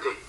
Friday.